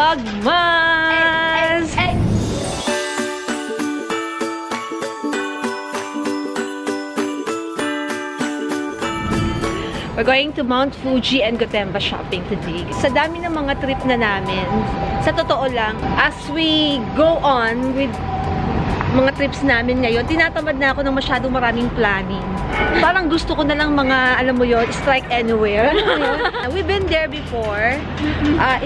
Vlogmas! We're going to Mount Fuji and Gotemba shopping today. Sa dami ng mga trip na namin, sa totoo lang, as we go on with mga trips namin ngayon, tinatamad na ako ng masyadong maraming planning. Parang gusto ko na lang mga, alam mo yun, strike anywhere. We've been there before,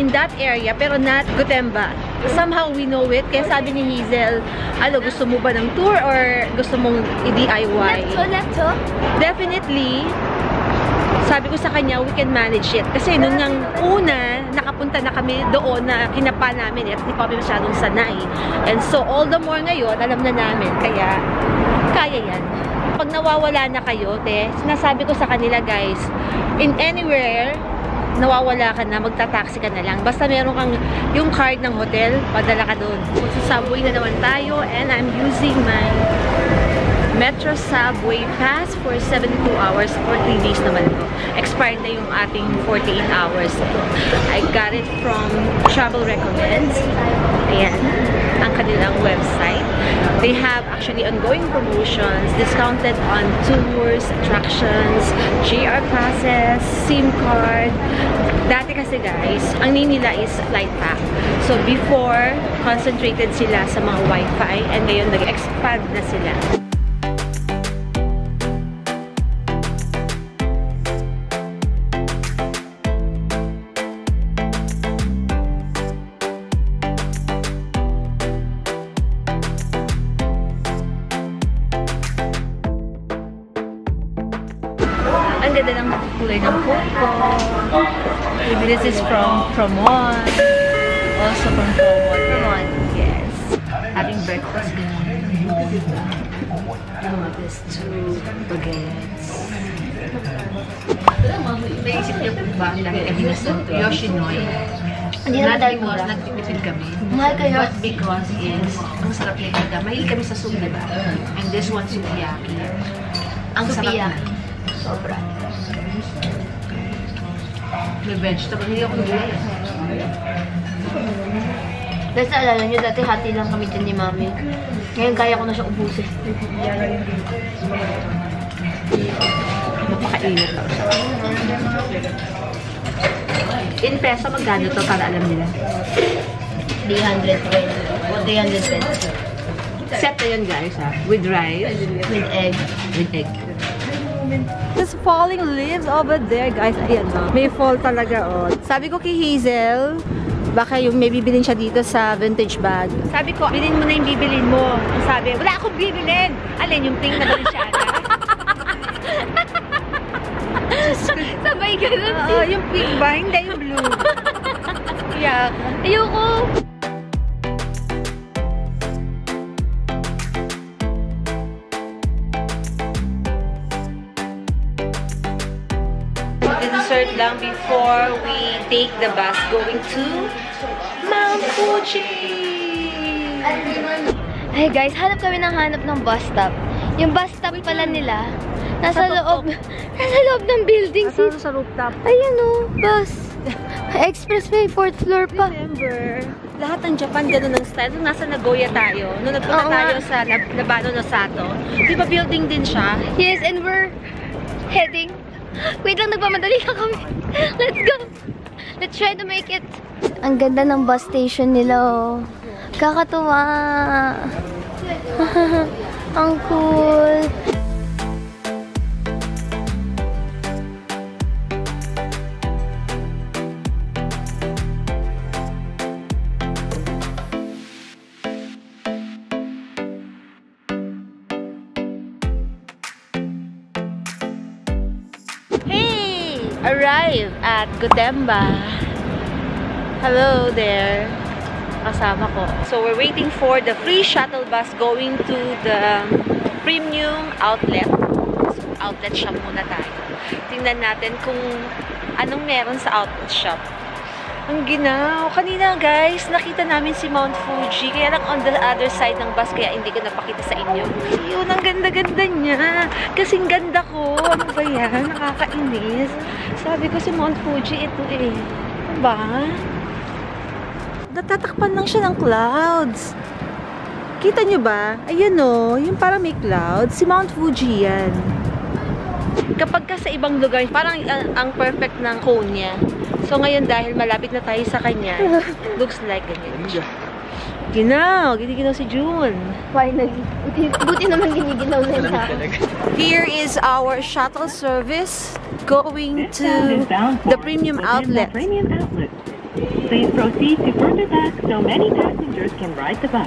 in that area, pero not Gotemba. Somehow we know it, kaya sabi ni Hazel, ano, gusto mo ba ng tour or gusto mong i-DIY? Let's go. Definitely, sabi ko sa kanya, we can manage it. Kasi nung nang una, nakapunta na kami doon na hinapa namin at hindi pa kami masyadong sanay. And so, all the more ngayon, alam na namin. Kaya, kaya yan. Pag nawawala na kayo, te, sinasabi ko sa kanila, guys, in anywhere, nawawala ka na, magta-taxi ka na lang. Basta meron kang yung card ng hotel, padala ka doon. Sa subway na naman tayo, and I'm using my Metro Subway Pass for 72 hours for 3 days naman ito. Expired na yung ating 48 hours. I got it from Travel Recommends. Ayan, ang kanilang website. They have actually ongoing promotions, discounted on tours, attractions, JR passes, SIM card. Dati kasi guys, ang name nila is Flight Pack. So before, concentrated sila sa mga wifi and ngayon nag-expand na sila. Ganda ng kulay ng Coco. This is from Promon. Also from Promon. Promon, yes. Having breakfast ganyan. This two baguettes. Naisip niyo po ba dahil ginastos to Yoshinoi? Not because nagtipid kami. But because is ang sarap niya talaga. Mahilig kami sa soup, diba? And this one, sukiyaki. Ang sarap na. Sobra. May vegetable. Hindi ako nagulay. Guys, naalala nyo, dati hati lang kami din ni Mami. Ngayon, kaya ko na siya ubusin. Napakainit ako siya. In peso, magkano to para alam nila? 300 pesos. Set na yun, guys, ha? With rice. With egg. With egg. There's falling leaves over there, guys. Ayan, no? May fall talaga, oh. Sabi ko kay Hazel, baka yung may bibilin siya dito sa vintage bag. Sabi ko, bilhin mo na yung bibilin mo. Sabi, wala akong bibilin. Alin, yung pink na balisyada. Sabay ganun. Oo, yung pink ba? Hindi, yung blue. Yeah. Ayoko. Lang before we take the bus going to Mount Fuji. Hey guys, hanap kami ng bus stop. Yung bus stop pala nila nasa loob ng building. Nasa rooftop. Ayan o, bus. Expressway, 4th floor pa. Remember, lahat ng Japan ganun ng style. Nung nasa Nagoya tayo, nung nagpunta tayo sa Nabano no Sato, di ba building din siya? Yes, and we're heading. Wait lang, nagmamadali ka kami. Let's go. Let's try to make it. Ang ganda ng bus station nila, oh. Kakatuwa. Ang cool. Arrive at Gotemba. Hello there. Kasama ko. So we're waiting for the free shuttle bus going to the premium outlet. So outlet shop muna tayo. Tingnan natin kung anong meron sa outlet shop. Ang ginaw. Kanina guys, nakita namin si Mount Fuji. Kaya lang on the other side ng bus. Kaya hindi ko napakita sa inyo. Yun, ang ganda-ganda niya. Kasing ganda ko. Ano ba yan? Nakakainis. Sabi ko si Mount Fuji, ito eh. Diba? natatakpan lang siya ng clouds. Kita nyo ba? Ayan o, yung parang may clouds. Si Mount Fuji yan. Kapag ka sa ibang lugar, parang ang perfect ng cone niya. So ngayon dahil malapit na tayo sa kanya, looks like ganyan. Ginaw! Giniginaw si June. Finally. Buti naman giniginaw na yun. Here is our shuttle service going to the premium outlet. Please proceed to further back so many passengers can ride the bus.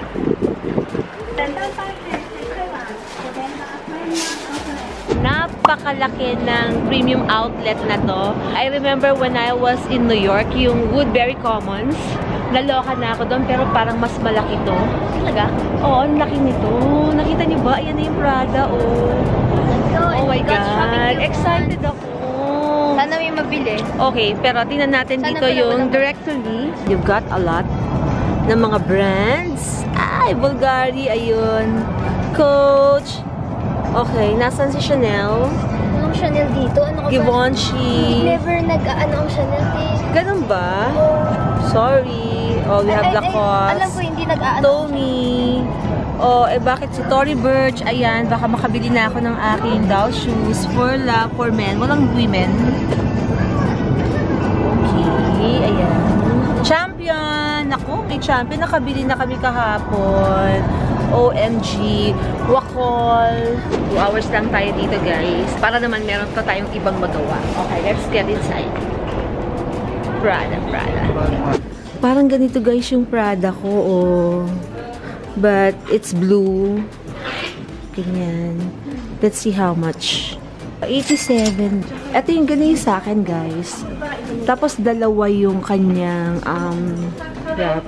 Napakalaki ng premium outlet na to. I remember when I was in New York, yung Woodbury Commons. Naloka na ako doon, pero parang mas malaki to. Talaga? Oo, ang laki nito. Nakita niyo ba? Ayan na yung Prada, oh. Oh my God. Excited ako. Sana may mabili. Okay, pero tingnan natin dito yung directory. You've got a lot ng mga brands. Ay, Bulgari, ayun. Coach. Okay, nasan si Chanel? Anong Chanel dito? Ano ko ba? Givenchy. Never nag-ano ang Chanel dito. Ganun ba? Sorry. Oh, we have Lacoste. Alam ko, hindi nag-aano. Tommy. Oh, eh bakit si Tory Burch? Ayan, baka makabili na ako ng aking doll shoes for men. Walang women. Okay, ayan. Champion! Naku, may Champion. Nakabili na kami kahapon. OMG. Wakol. 2 hours lang tayo dito, guys. Para naman meron pa tayong ibang magawa. Okay, let's get inside. Prada, Prada. Parang ganito, guys, yung Prada ko, oh. But it's blue. Ganyan. Let's see how much. 87. Ito yung ganyan sa akin, guys. Tapos dalawa yung kanyang wrap.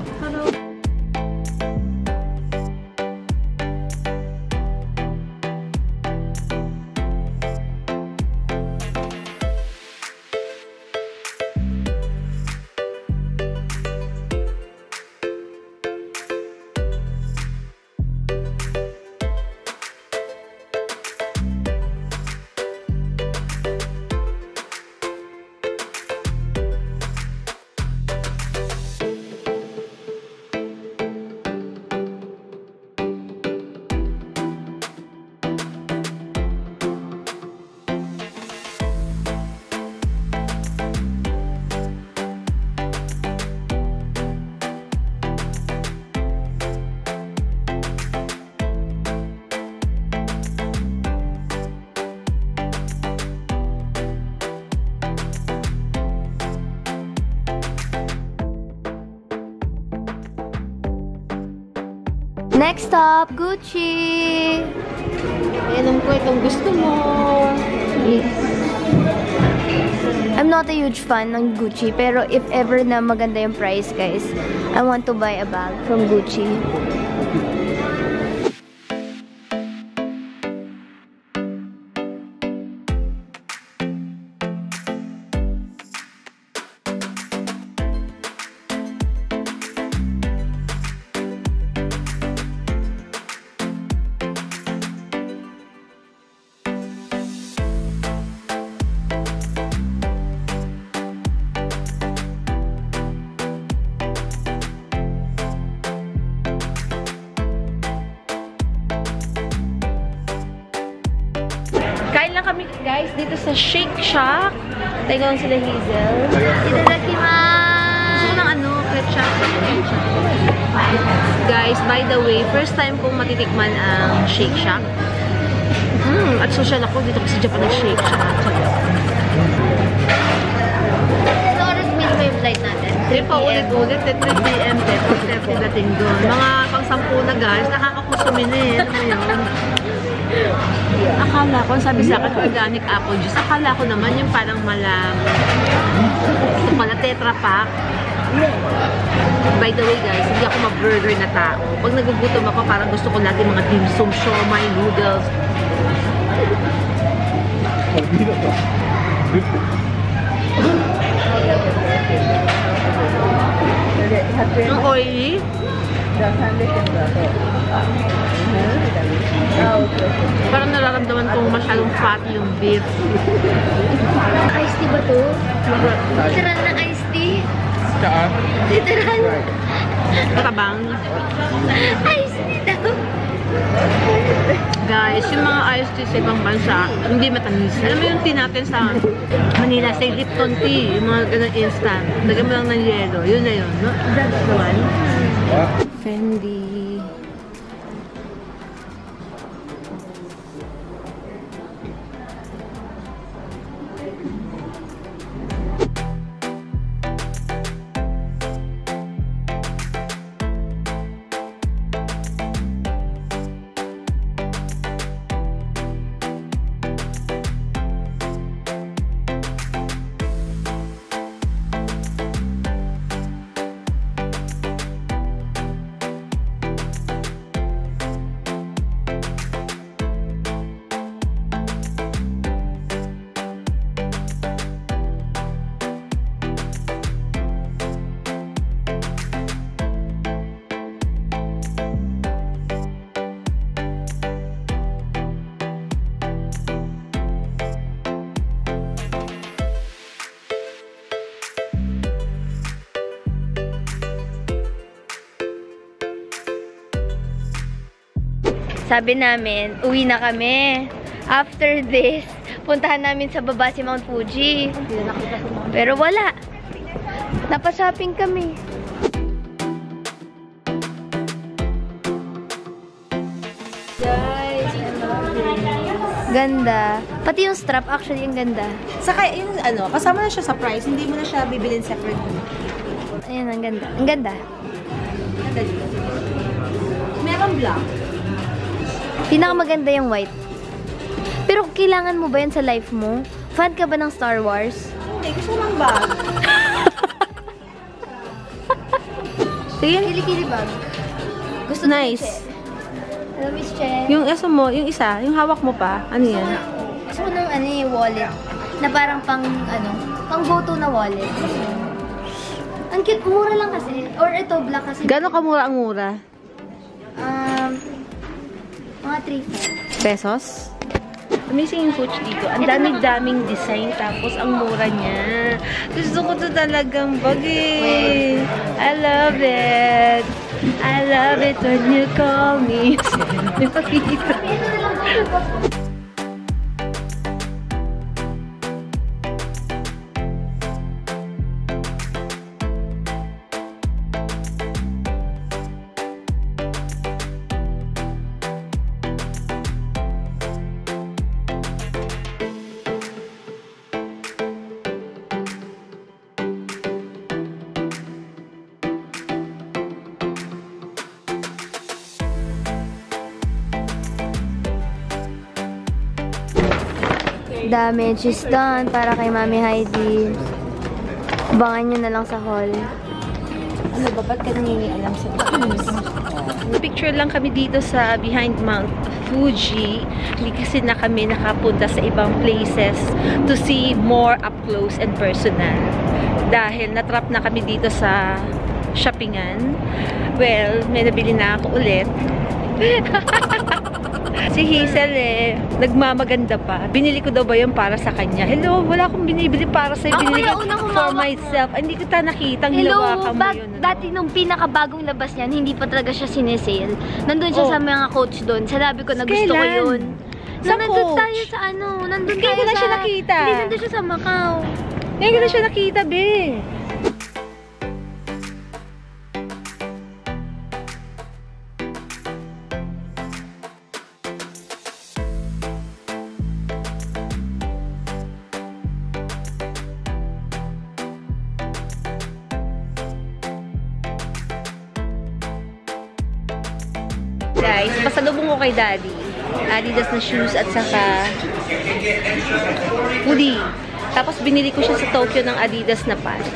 Next up, Gucci! Alam ko itong gusto mo. Yes. I'm not a huge fan ng Gucci, pero if ever na maganda yung price, guys, I want to buy a bag from Gucci. Guys, dito sa Shake Shack. Tayo lang sila Hazel. Itadakimasu! Gusto ko ng ano, ketchup. Guys, by the way, first time kong matitikman ang Shake Shack. At social ako dito kasi Japan ng Shake Shack. Ano oras minimum yung flight natin? 3 pa ulit-ulit. 3 p.m. Tapos dating doon. Mga pang-sampu na guys. Nakakakusumin eh. Ano yun? Akala ko, sabi sa akin, organic apple juice. Akala ko naman yung parang mala tetra pack. By the way guys, hindi ako ma-burger na tao. Pag nagugutom ako, parang gusto ko lagi mga dim sum, siomai, noodles. Ang oily. Parang nararamdaman kong masyadong fatty yung beef. Iced tea ba to? Literal na iced tea? Literal? Nakabango. Ayos nito. Guys, yung mga ayos tea sa ibang bansa, hindi matamis. Alam mo yung tea natin sa Manila, say Lipton tea, yung mga ganang instant. Lagyan mo lang ng yelo. Yun na yun, no? That's the one. Fendi. Sabi namin, uwi na kami. After this, puntahan namin sa baba si Mount Fuji. Pero wala. Napashopping kami. Guys, ganda. Pati yung strap actually yung ganda. Saka yung ano, kasama na siya sa price. Hindi mo na siya bibilin separate. Ayan, ang ganda. Ang ganda. Meron black. Pinakamaganda yung white. Pero kailangan mo ba yan sa life mo? Fan ka ba ng Star Wars? Hindi, gusto ko ng bag. Sige. Kili-kili bag. Gusto nice. Hello, Miss Chen. Yung eso mo, yung isa, yung hawak mo pa. Ano gusto yan? Gusto ko ng ano, wallet. Na parang pang, ano, pang go-to na wallet. Ang cute, mura lang kasi. Or ito, black kasi. Gano'ng kamura ang mura? Mga 3 pesos. Amazing yung Coach dito. Ang daming-daming design tapos ang mura niya. Gusto ko to talagang bagay. I love it. I love it when you call me. Damage is done para kay Mami Heidi. Abangan nyo na lang sa hall. Ano ba? Ba't ka nangingialam sa news? Picture lang kami dito sa behind Mount Fuji. Hindi kasi na kami nakapunta sa ibang places to see more up close and personal. Dahil natrap na kami dito sa shoppingan. Well, may nabili na ako ulit. Si Hazel eh, nagmamaganda pa. Binili ko daw ba yun para sa kanya? Hello, wala akong binibili para sa'yo. Binili ko for myself. Hindi ko ta nakitang lawakan mo yun. Hello, dati nung pinakabagong labas niyan, hindi pa talaga siya sinesale. Nandun siya sa mga Coach doon. Sanabi ko na gusto ko yun. So, nandun tayo sa ano, nandun tayo sa... Hindi ko na siya nakita. Hindi, nandun siya sa Macau. Hindi ko na siya nakita, be. Guys, pasalubong ko kay Daddy. Adidas na shoes at saka hoodie. Tapos binili ko siya sa Tokyo ng Adidas na pants.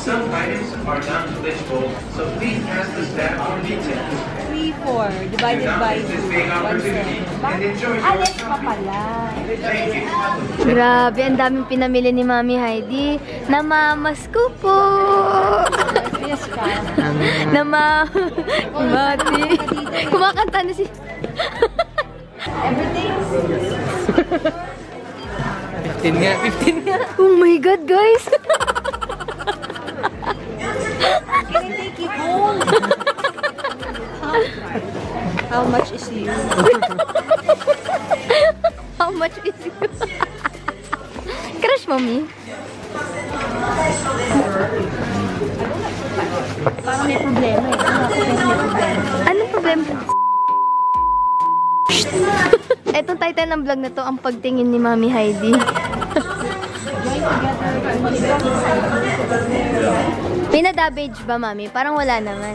Some items are not eligible, so please ask the staff for details. 3-4 divided by 2. Alex pa pala. Grabe, ang daming pinamili ni Mami Heidi. Namamas ko po. Yes, ka. Nama. Mati. Kumakanta na si... Everything. 15 nga. 15 nga. Oh my God, guys. Can I take it home? How much is you? How much is you? Crush, mommy. Parang may problema eh. Anong problema? Etong title ng vlog na to, ang pagtingin ni Mami Heidi. May na-damage ba, Mami? Parang wala naman.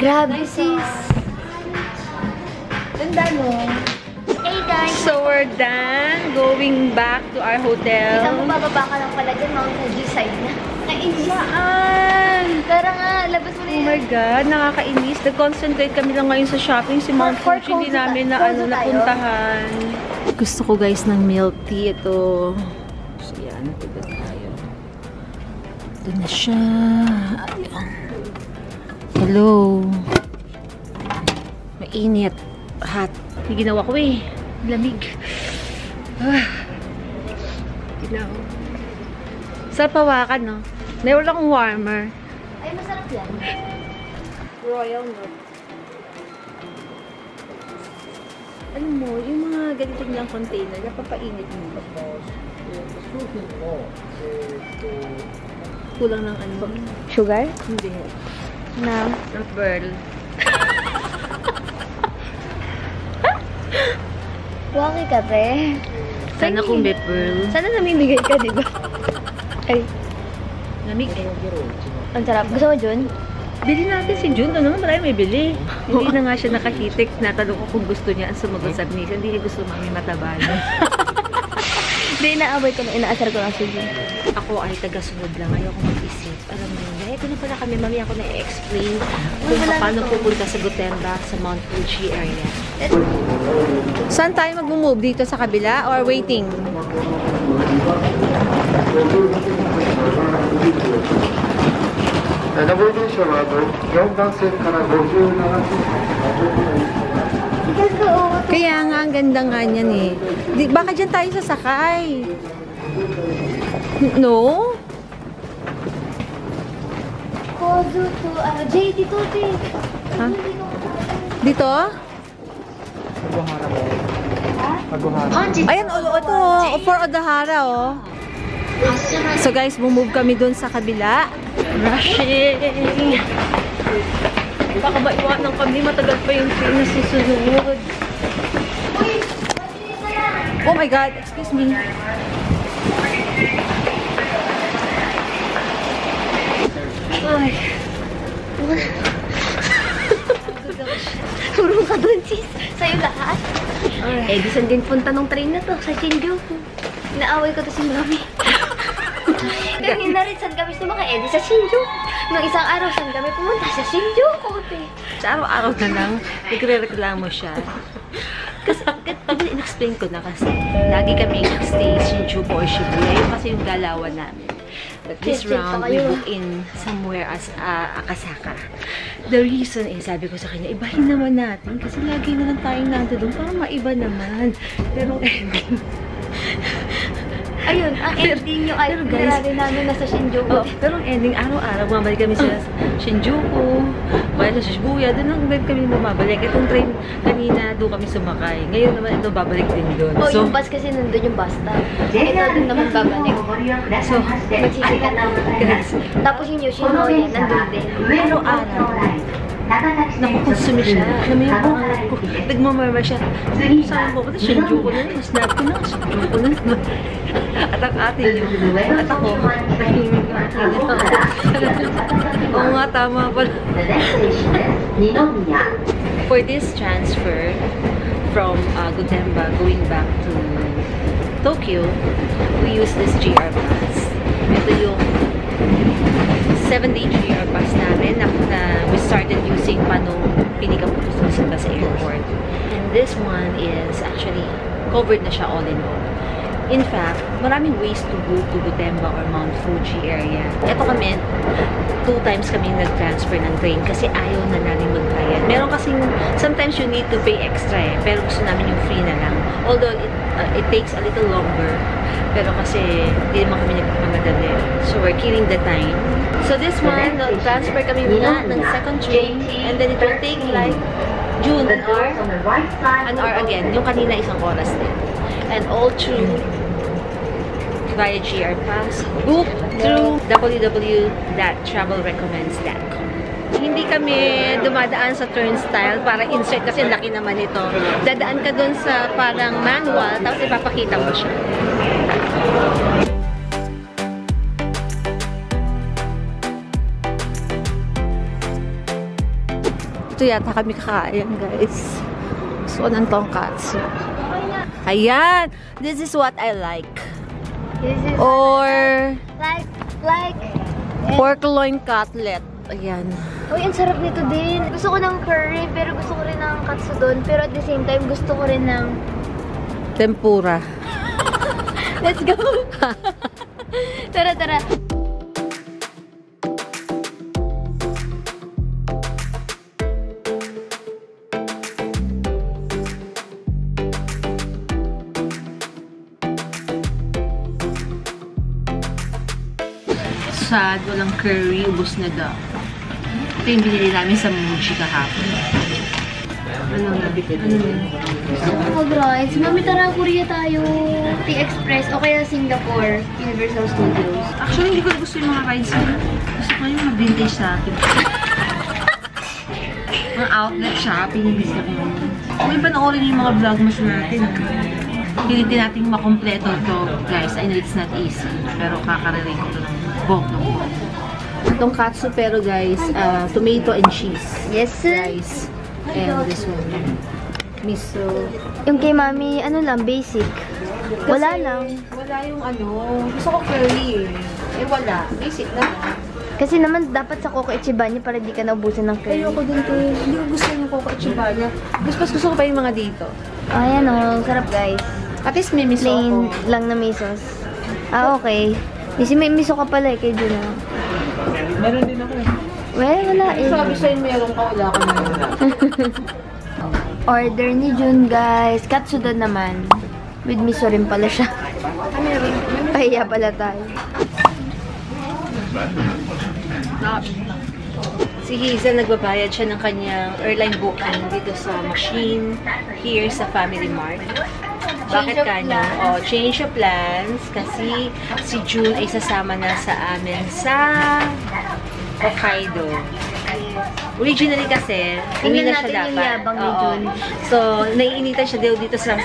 Grabe sis. Ganda no? Hey guys! So we're done. Going back to our hotel. Kita mo bababa ka lang pala dyan. Mount Fuji side na. Nainisaan! Tara nga! Labas mo na yun. Oh my God! Nakakainis. Nag-concentrate kami lang ngayon sa shopping. Si Mount Fuji hindi namin na ano napuntahan. Gusto ko guys ng milk tea. Ito. So yan. Tignan tayo. Ito na siya. Hello. Mainit. Hot. May ginawa ko eh. Lamig. Ginawa. Sarap hawakan, no? Mayroon lang warmer. Ay, masarap yan. Royal North. Alam mo, yung mga ganito nilang container, napapainit mo. Kulang ng ano? Sugar? Hindi. No. Not burl. Waki ka, pre. Sana kung beperl. Sana namimigay ka, diba? Ay. Namig eh. Ang sarap. Gusto mo, Jun? Bili natin si Jun. Doon naman tayo may bili. Hindi na nga siya nakahitik. Natanong ko kung gusto niya. Ang sumagot sa admission. Hindi niya gusto mami matabayan. Hindi, inaaway ko na. Inaasar ko lang si Jun. Ako ay taga-sunod lang. Ayoko mag-isip. Alam mo yun. Ito na pala kami. Mami ako na-explain kung paano pupunta sa Gotemba sa Mount Fuji area. Saan tayo mag-move? Dito sa kabila or waiting? Kaya nga, ang ganda nga niyan eh. Baka dyan tayo sasakay. No? Kozu to, ano, Jay, dito, Jay. Ha? Dito? Ayan, ito, for Odahara, oh. So guys, move kami dun sa kabila. Rushing! Baka ba iwanan kami? Matagal pa yung train na susunod. Oh my God, excuse me. Ay. Turong ka dun, sis. Sa'yo lahat. Eh, di saan din punta nung train na to? Sa Shinjuku. Inaaway ko to si Mami. Kanina rin, saan kami sumaka-edi sa Shinjuku. Nung isang araw, saan kami pumunta? Sa Shinjuku, te. Sa araw-araw na lang, nagre-reklamo siya. Kasi, in-explain ko na kasi, lagi kami stay sa Shinjuku or Shibuya. Kasi yung galawan namin. But this round, we book in somewhere as Akasaka. The reason is, sabi ko sa kanya, ibahin naman natin kasi lagi na lang tayong nando doon para maiba naman. Pero ending. Ayun, ang ending yung ayaw nararin namin nasa Shinjuku. Oh, pero ang ending, araw-araw, bumabalik kami sa Shinjuku, bumabalik sa Shibuya, doon lang kami bumabalik. Itong train kanina, doon kami sumakay. Ngayon naman ito, babalik din doon. Oh, so, yung bus kasi nandun yung basta. Ito doon naman babalik. So, magsisikat ang grass. Tapos yung Yoshinoya, nandun din. Pero araw, nakukonsumi siya. Alam mo yung pangalan ko. Nagmamama siya. Saan ko? Kasi Shinjuku na yun. Snap ko na. Shinjuku na naman. At ang ate yun. At ako. Oo nga, tama pala. For this transfer from Gotemba going back to Tokyo, we use this JR Pass. Ito yung 7-day JR Pass namin na with started using Mano Pinigaputosol sa airport. And this one is actually covered na siya all in all. In fact, maraming ways to go to Gotemba or Mount Fuji area. Ito kami, 2 times kami nag-transfer ng train kasi ayaw na namin magbayad. Meron kasing, sometimes you need to pay extra eh, pero gusto namin yung free na lang. Although, it takes a little longer, pero kasi hindi naman kami nagpakamadali. So, we're killing the time. So, this one, transfer kami muna ng second train and then it will take like June, an hour again. Yung kanina isang oras din. And all through via JR Pass, book through www.travelrecommends.com. Hindi kami dumadaan sa turnstile para insert kasi laki naman ito. Dadaan ka dun sa parang manual tapos ipapakita mo siya. Ito yata kami kakain, guys. So, ng tongkatsu. Ayan! This is what I like. This is or like pork loin cutlet. Ayan. Uy, ang sarap nito din. Gusto ko ng curry, pero gusto ko rin ng katsu doon. Pero at the same time, gusto ko rin ng tempura. Let's go! Tara, tara! Sad, walang curry, ubos na daw. Ito yung binili namin sa Muji kahapon. Ano na? Ano na? Gusto ko rides. Mami, tara, Korea tayo. T-Express o kaya Singapore, Universal Studios. Actually, hindi ko gusto yung mga rides. Gusto ko yung mga vintage sa akin. Mga outlet shopping, hindi sa akin. May panoorin yung mga vlogmas natin. Pilitin natin makompleto to, guys. I know it's not easy, pero kakarelate ko lang. Bok, no? Itong katsu pero, guys, tomato and cheese. Yes, guys. And this one, miso. Yung kay mami, ano lang, basic. Kasi wala lang. Wala yung ano. Gusto ko curry. Eh, wala. Basic lang. Kasi naman dapat sa Coco Ichibanya para di ka naubusan ng curry. Ayoko din to. Hindi ko gusto yung Coco Ichibanya. Gusto ko pa yung mga dito. Ayan o. Sarap, guys. At least may miso plain ako lang na misos. Ah, okay. Kasi may miso ka pala eh, kay Juna. Meron din ako eh. Well, wala eh. Sabi siya yung meron ka, wala ka na. Order ni June, guys. Katsuda naman. With miso rin pala siya. Pahiya pala tayo. Si Hazel, nagbabayad siya ng kanyang airline booking dito sa machine here sa Family Mart. Bakit kanya? O, change of plans kasi si June ay sasama na sa amin sa Hokkaido. Originally kasi, tingnan natin na yung yabang ni June. So, naiinitan siya daw dito sa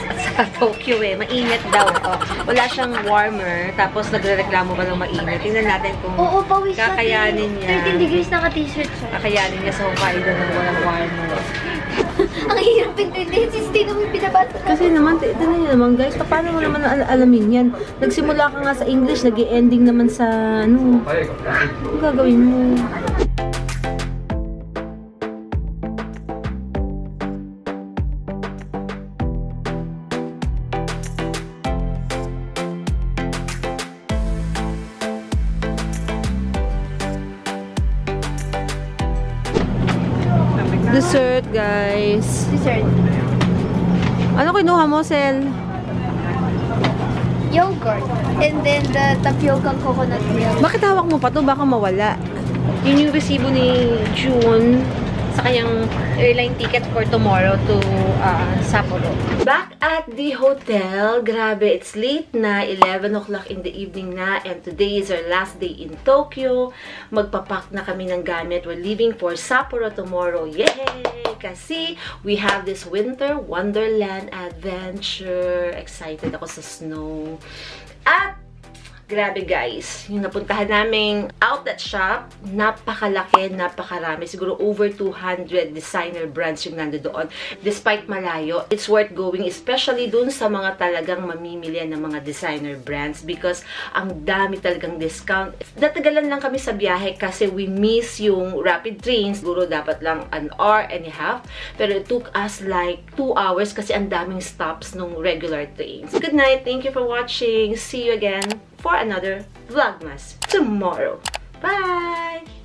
Tokyo eh. Mainit daw. O, wala siyang warmer, tapos nagre-reklamo ka ng mainit. Tingnan natin kung oo, pawis kakayanin niya. 13 degrees na ka-t-shirt siya. Kakayanin niya sa Hokkaido na walang warmer. Ang hirap pintindihin si Steve nung pinabasa ka. Kasi naman, ito na yun naman, guys. Paano mo naman alamin yan? Nagsimula ka nga sa English, nag-i-ending naman sa ano. Ang gagawin mo? Dessert, guys. Dessert. Ano kinuha mo, Sel? Yogurt. And then the tapioca coconut milk. Bakit hawak mo pa to? Baka mawala. Yun yung resibo ni June sa kanyang airline ticket for tomorrow to Sapporo. Back at the hotel. Grabe, it's late na. 11 o'clock in the evening na. And today is our last day in Tokyo. Magpapack na kami ng gamit. We're leaving for Sapporo tomorrow. Yay! Kasi we have this winter wonderland adventure. Excited ako sa snow. At Grabe guys, yung napuntahan naming outlet shop, napakalaki, napakarami. Siguro over 200 designer brands yung nandoon. Despite malayo, it's worth going, especially dun sa mga talagang mamimili ng mga designer brands because ang dami talagang discount. Natagalan lang kami sa biyahe kasi we miss yung rapid trains. Siguro dapat lang an hour and a half. Pero it took us like 2 hours kasi ang daming stops nung regular trains. Good night, thank you for watching. See you again for another Vlogmas tomorrow. Bye!